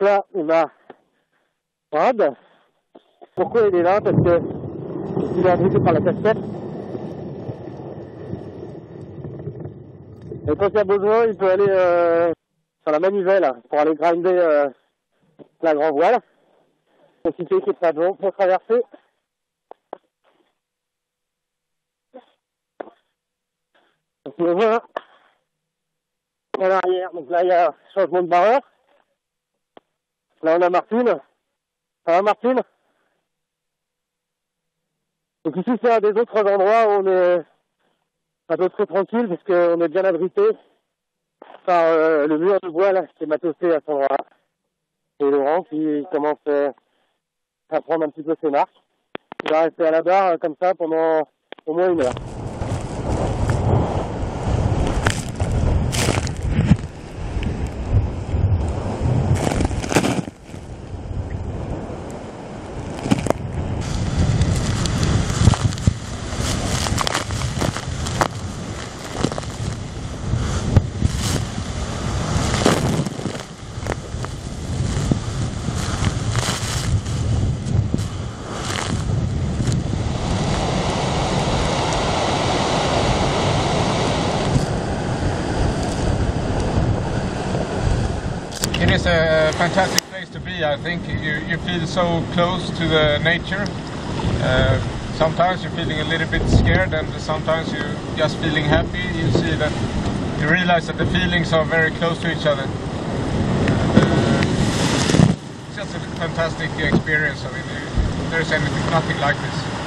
là on a Rad. Pourquoi il est là? Parce que il est abrité par la casquette. Et quand il y a besoin, il peut aller sur la manivelle pour aller grinder la grand voile. Profiter qu'il est pas bon pour traverser. Donc on voit en arrière. Donc là il y a changement de barreur. Là on a Martine. Ça va Martine? Donc ici c'est un des autres endroits où on est à peu près tranquille puisqu'on est bien abrité par le mur de voile qui est matossé à cet endroit-là. Et Laurent qui commence à prendre un petit peu ses marques. Il va rester à la barre comme ça pendant au moins une heure. It is a fantastic place to be, I think. You feel so close to the nature. Sometimes you're feeling a little bit scared and sometimes you're just feeling happy. You see that, you realize that the feelings are very close to each other. It's just a fantastic experience. I mean, there's nothing like this.